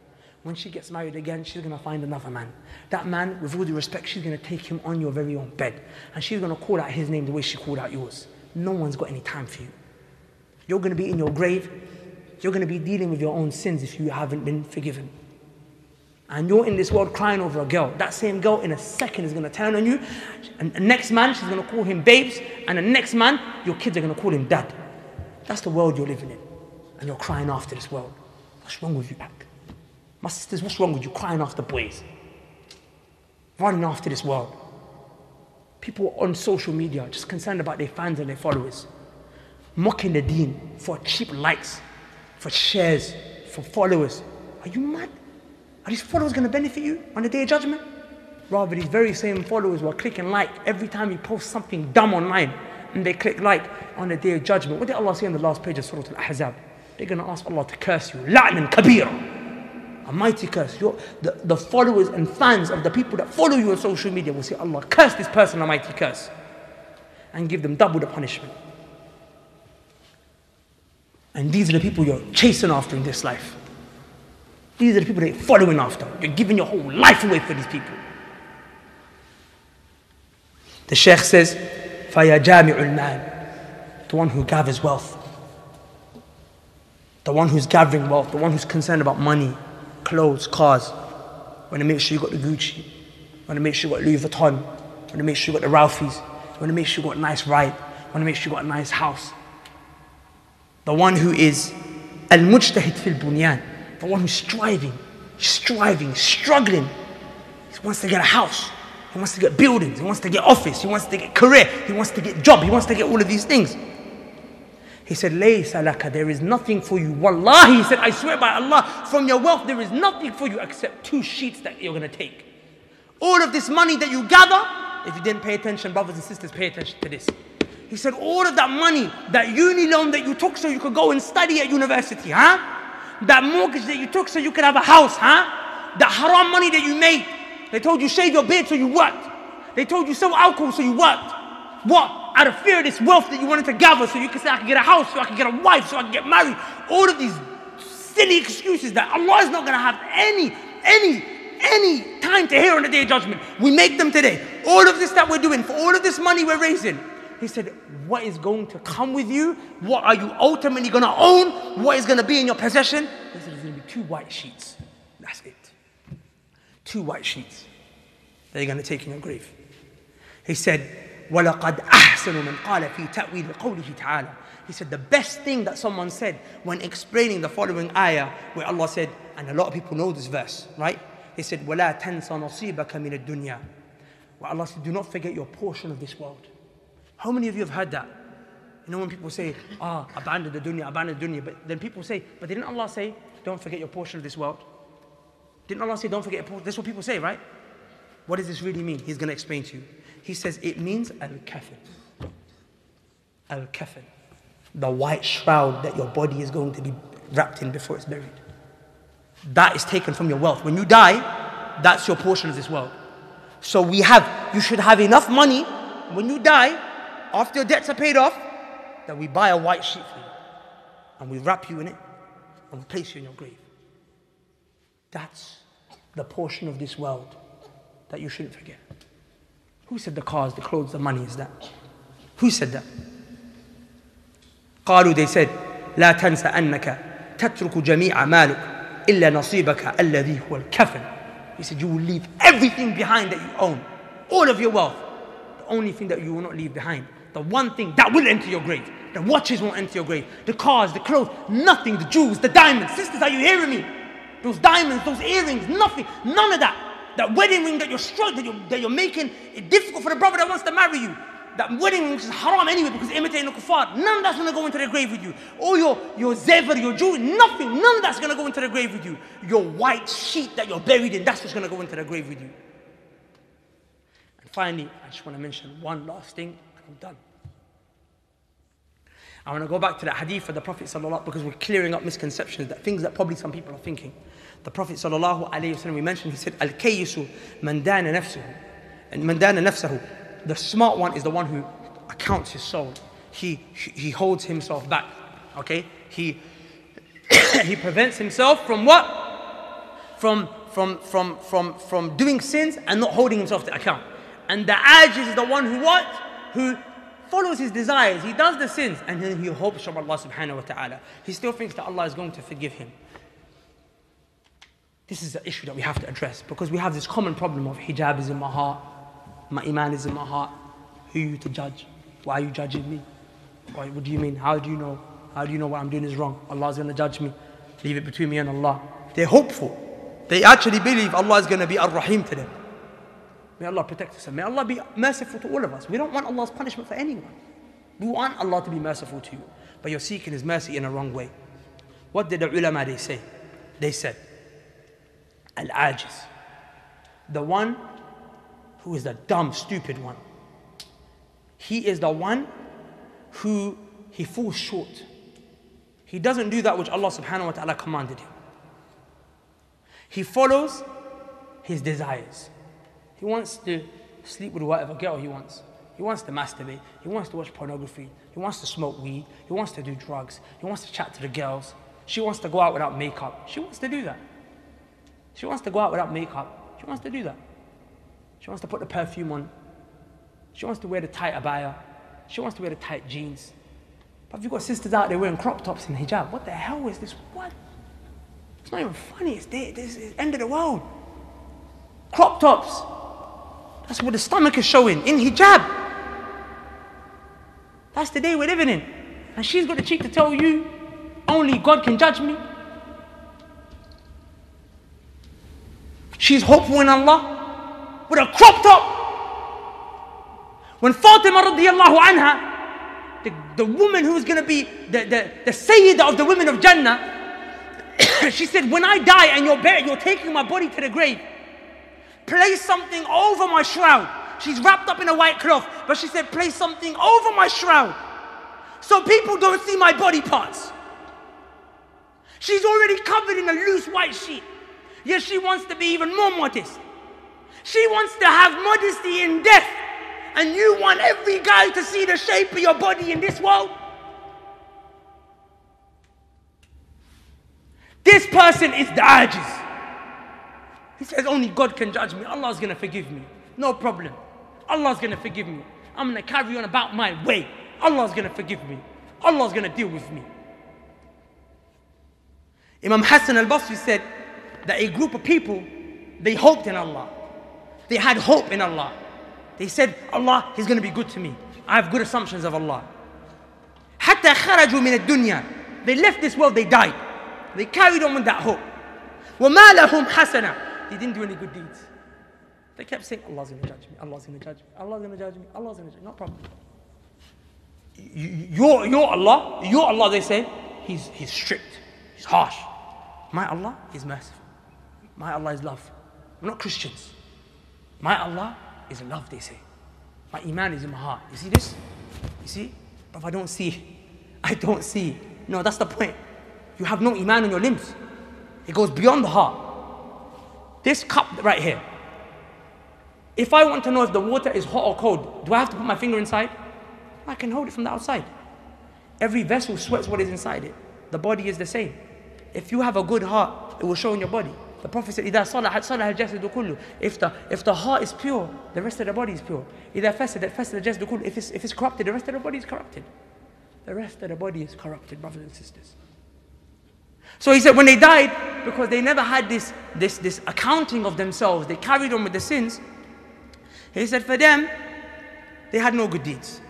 When she gets married again, she's going to find another man. That man, with all due respect, she's going to take him on your very own bed. And she's going to call out his name the way she called out yours. No one's got any time for you. You're going to be in your grave. You're going to be dealing with your own sins if you haven't been forgiven. And you're in this world crying over a girl. That same girl in a second is going to turn on you. And the next man, she's going to call him babes. And the next man, your kids are going to call him dad. That's the world you're living in. And you're crying after this world. What's wrong with you, Ak? My sisters, what's wrong with you? Crying after boys. Running after this world. People on social media are just concerned about their fans and their followers. Mocking the deen for cheap likes, for shares, for followers. Are you mad? Are these followers going to benefit you on the Day of Judgment? Rather, these very same followers were clicking like every time you post something dumb online, and they click like on the Day of Judgment. What did Allah say on the last page of Surah Al-Ahzab? They're going to ask Allah to curse you. La'nan kabira. A mighty curse. You're, the, the followers and fans of the people that follow you on social media will say, Allah, curse this person a mighty curse. And give them double the punishment. And these are the people you're chasing after in this life. These are the people that you're following after. You're giving your whole life away for these people. The Shaykh says, فَيَا جَامِعُ الْمَالِ. The one who gathers wealth. The one who's gathering wealth. The one who's concerned about money, clothes, cars. Want to make sure you got the Gucci. Want to make sure you got Louis Vuitton. Want to make sure you got the Ralphies. Want to make sure you got a nice ride. Want to make sure you got a nice house. The one who is al-mujtahid fil bunyan. The one who's striving, striving, struggling. He wants to get a house. He wants to get buildings. He wants to get office. He wants to get career. He wants to get job. He wants to get all of these things. He said, Laysa laka, there is nothing for you. Wallahi, he said, I swear by Allah, from your wealth there is nothing for you except two sheets that you're going to take. All of this money that you gather, if you didn't pay attention, brothers and sisters, pay attention to this. He said, all of that money, that uni loan that you took so you could go and study at university, huh? That mortgage that you took so you could have a house, huh? That haram money that you made. They told you shave your beard so you worked. They told you sell alcohol so you worked. What? Out of fear of this wealth that you wanted to gather so you could say I can get a house, so I can get a wife, so I can get married. All of these silly excuses that Allah is not going to have any, any, any time to hear on the Day of Judgment. We make them today. All of this that we're doing, for all of this money we're raising. He said, what is going to come with you? What are you ultimately going to own? What is going to be in your possession? He said, there's going to be two white sheets. That's it. Two white sheets that you're going to take in your grave. He said, وَلَقَدْ أَحْسَنُ مَنْ قَالَ فِي تَأْوِيلِ قَوْلِهِ تَعَالَى. He said the best thing that someone said when explaining the following ayah, where Allah said, and a lot of people know this verse, right? He said, وَلَا تَنْسَ نَصِيبَكَ مِنَ الدُّنْيَا. Where Allah said, do not forget your portion of this world. How many of you have heard that? You know when people say, ah, oh, abandon the dunya, abandon the dunya, but then people say, but didn't Allah say, don't forget your portion of this world? Didn't Allah say, don't forget your portion? That's what people say, right? What does this really mean? He's going to explain to you. He says, it means al-kafan. Al-kafan. The white shroud that your body is going to be wrapped in before it's buried. That is taken from your wealth. When you die, that's your portion of this world. So we have, you should have enough money when you die, after your debts are paid off, that we buy a white sheet for you. And we wrap you in it, and we place you in your grave. That's the portion of this world that you shouldn't forget. Who said the cars, the clothes, the money is that? Who said that? قالوا, they said, لا تنسى أنك تترك جميع مالك إلا نصيبك الذي هو الكفن. He said, you will leave everything behind that you own, all of your wealth. The only thing that you will not leave behind, the one thing that will enter your grave, the watches won't enter your grave, the cars, the clothes, nothing, the jewels, the diamonds. Sisters, are you hearing me? Those diamonds, those earrings, nothing, none of that. That wedding ring that you're struggling, that you're, that you're making it difficult for the brother that wants to marry you. That wedding ring is haram anyway because imitating the kuffar. None of that's going to go into the grave with you. All your, your zever, your jewelry, nothing. None of that's going to go into the grave with you. Your white sheet that you're buried in, that's what's going to go into the grave with you. And finally, I just want to mention one last thing and I'm done. I want to go back to the hadith of the Prophet ﷺ because we're clearing up misconceptions, that things that probably some people are thinking. The Prophet ﷺ, we mentioned, he said, Al-Kayyisu man dana nafsuhu. And man dana nafsuhu. The smart one is the one who accounts his soul. He, he, he holds himself back. Okay? He, he prevents himself from what? From, from, from, from, from doing sins and not holding himself to account. And the ajiz is the one who what? Who follows his desires. He does the sins. And then he hopes from Allah subhanahu wa ta'ala. He still thinks that Allah is going to forgive him. This is the issue that we have to address because we have this common problem of hijab is in my heart, my iman is in my heart. Who are you to judge? Why are you judging me? Why, what do you mean? How do you know? How do you know what I'm doing is wrong? Allah's going to judge me. Leave it between me and Allah. They're hopeful. They actually believe Allah is going to be Ar-Rahim to them. May Allah protect us and may Allah be merciful to all of us. We don't want Allah's punishment for anyone. We want Allah to be merciful to you. But you're seeking His mercy in a wrong way. What did the ulama they say? They said, Al-Ajiz, the one who is the dumb, stupid one. He is the one who he falls short. He doesn't do that which Allah subhanahu wa ta'ala commanded him. He follows his desires. He wants to sleep with whatever girl he wants. He wants to masturbate. He wants to watch pornography. He wants to smoke weed. He wants to do drugs. He wants to chat to the girls. She wants to go out without makeup. She wants to do that. She wants to go out without makeup. She wants to do that. She wants to put the perfume on. She wants to wear the tight abaya. She wants to wear the tight jeans. But if you've got sisters out there wearing crop tops and hijab, what the hell is this? What? It's not even funny. It's the it's, it's end of the world. Crop tops. That's what the stomach is showing in hijab. That's the day we're living in. And she's got the cheek to tell you, only God can judge me. She's hopeful in Allah with a crop top. When Fatima radiallahu anha, the, the woman who's going to be the, the, the Sayyidah of the women of Jannah, she said, when I die and you're buried, you're taking my body to the grave, place something over my shroud. She's wrapped up in a white cloth, but she said, place something over my shroud so people don't see my body parts. She's already covered in a loose white sheet. Yes, she wants to be even more modest. She wants to have modesty in death. And you want every guy to see the shape of your body in this world? This person is the ajiz. He says, only God can judge me. Allah's going to forgive me. No problem. Allah's going to forgive me. I'm going to carry on about my way. Allah's going to forgive me. Allah's going to deal with me. Imam Hassan al-Basri said, that a group of people, they hoped in Allah. They had hope in Allah. They said, Allah, He's going to be good to me. I have good assumptions of Allah. حَتَّى خَرَجُوا مِنَ الدُّنْيَا. They left this world, they died. They carried on with that hope. وَمَا لَهُمْ حَسَنًا. They didn't do any good deeds. They kept saying, Allah's going to judge me, Allah's going to judge me, Allah's going to judge me, Allah's going to judge me. No problem. Your, your Allah, your Allah, they say, He's, he's strict, He's harsh. My Allah is merciful. My Allah is love. We're not Christians. My Allah is love, they say. My iman is in my heart. You see this? You see? But if I don't see, I don't see. No, that's the point. You have no iman in your limbs. It goes beyond the heart. This cup right here. If I want to know if the water is hot or cold, do I have to put my finger inside? I can hold it from the outside. Every vessel sweats what is inside it. The body is the same. If you have a good heart, it will show in your body. The Prophet said, إِذَا صَلَحَتْ صَلَحَ الْجَسَدُ كُلُّ. If the, if the heart is pure, the rest of the body is pure. إِذَا فَسَدَتْ فَسَدَ الْجَسَدُ كُلُّ. If it's, if it's corrupted, the rest of the body is corrupted. The rest of the body is corrupted, brothers and sisters. So he said when they died, because they never had this, this, this accounting of themselves, they carried on with the sins. He said for them, they had no good deeds.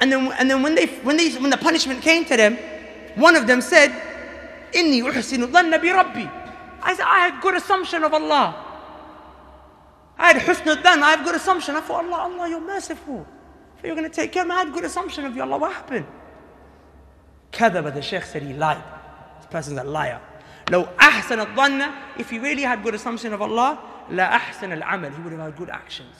And then, and then when, they, when, they, when the punishment came to them, one of them said, إِنِّي أُحْسِنُ ظَنَّ بِرَبِّي. I said, I had good assumption of Allah. I had husnul dhan, I have good assumption. I thought, Allah, Allah, you're merciful. You're going to take care of me. I had good assumption of you, Allah. What happened? Kadhaba, the Shaykh said he lied. This person's a liar. لو أحسن الظن, if he really had good assumption of Allah, لا أحسن العمل, he would have had good actions.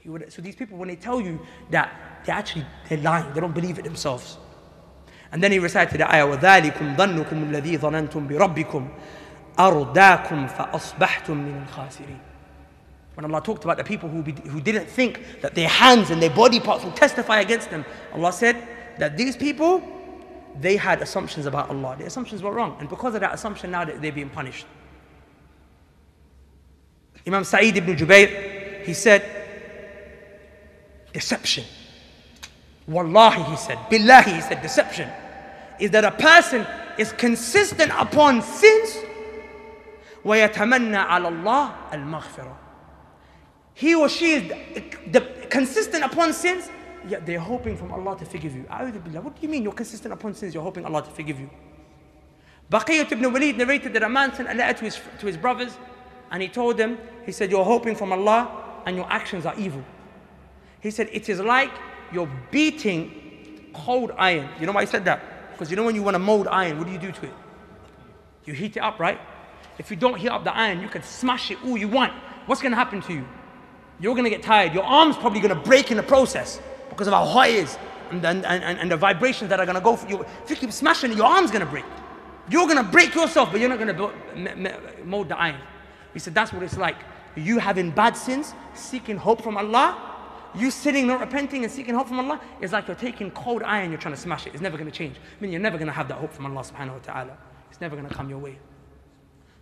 He would have, so these people, when they tell you that, they're actually, they're lying. They don't believe it themselves. And then he recited the ayah, وَذَلِكُمْ ظَنُّكُمُ الَّذِي ظَنَنْتُمْ بِرَبِّكُمْ أَرْدَاكُمْ فَأَصْبَحْتُمْ مِنَ الْخَاسِرِينَ. When Allah talked about the people who, be, who didn't think that their hands and their body parts will testify against them, Allah said that these people, they had assumptions about Allah. Their assumptions were wrong. And because of that assumption, now they're being punished. Imam Saeed Ibn Jubair, he said, deception. Wallahi, he said, billahi, he said, deception is that a person is consistent upon sins, وَيَتَمَنَّى عَلَى اللَّهِ الْمَغْفِرَةِ. He or she is the, the, consistent upon sins, yet they're hoping from Allah to forgive you. What do you mean you're consistent upon sins, you're hoping Allah to forgive you? Baqiyat ibn Waleed narrated that a man sent a letter to his, to his brothers, and he told them, he said, you're hoping from Allah and your actions are evil. He said, it is like you're beating cold iron. You know why I said that? Because you know when you want to mold iron, what do you do to it? You heat it up, right? If you don't heat up the iron, you can smash it all you want. What's going to happen to you? You're going to get tired. Your arm's probably going to break in the process because of how hot it is and the, and, and, and the vibrations that are going to go for you. If you keep smashing it, your arm's going to break. You're going to break yourself, but you're not going to mold the iron. He said, that's what it's like. You having bad sins, seeking hope from Allah. You sitting, not repenting, and seeking help from Allah, is like you're taking cold iron, you're trying to smash it. It's never going to change. I mean, you're never going to have that hope from Allah subhanahu wa ta'ala. It's never going to come your way.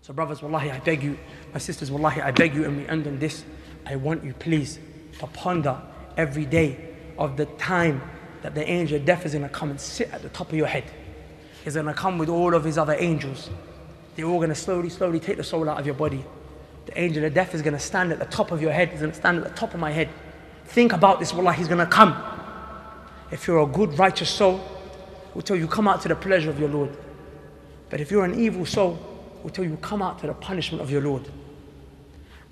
So brothers, wallahi, I beg you. My sisters, wallahi, I beg you, and we end on this. I want you, please, to ponder every day of the time that the angel of death is going to come and sit at the top of your head. He's going to come with all of his other angels. They're all going to slowly, slowly take the soul out of your body. The angel of death is going to stand at the top of your head. He's going to stand at the top of my head. Think about this, wallah, he's going to come. If you're a good, righteous soul, we'll tell you, come out to the pleasure of your Lord. But if you're an evil soul, we'll tell you, come out to the punishment of your Lord.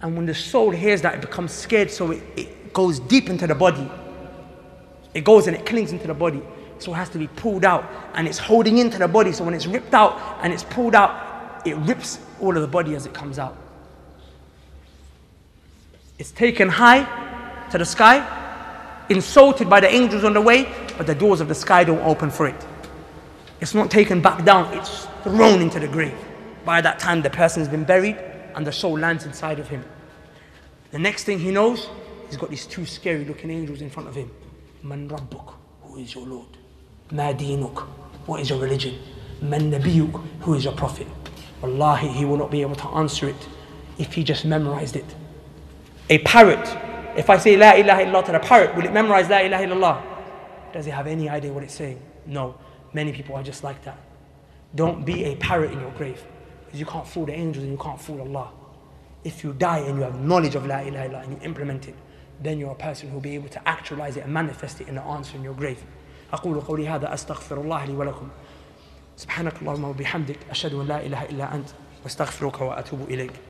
And when the soul hears that, it becomes scared, so it, it goes deep into the body. It goes and it clings into the body, so it has to be pulled out. And it's holding into the body, so when it's ripped out and it's pulled out, it rips all of the body as it comes out. It's taken high to the sky, insulted by the angels on the way, but the doors of the sky don't open for it. It's not taken back down, it's thrown into the grave. By that time the person's been buried and the soul lands inside of him. The next thing he knows, he's got these two scary looking angels in front of him. Man Rabbuk, who is your Lord? Ma Deenuk, what is your religion? Man Nabiyuk, who is your prophet? Wallahi, he will not be able to answer it if he just memorized it. A parrot, if I say La ilaha illallah to the parrot, will it memorize La ilaha illallah? Does it have any idea what it's saying? No. Many people are just like that. Don't be a parrot in your grave, because you can't fool the angels and you can't fool Allah. If you die and you have knowledge of La ilaha illallah and you implement it, then you're a person who'll be able to actualize it and manifest it in the answer in your grave. أقول قولي هذا أستغفر الله لي ولكم سبحانك اللهم وبحمدك أشهد أن لا إله إلا أنت وأستغفرك وأتوب إليك.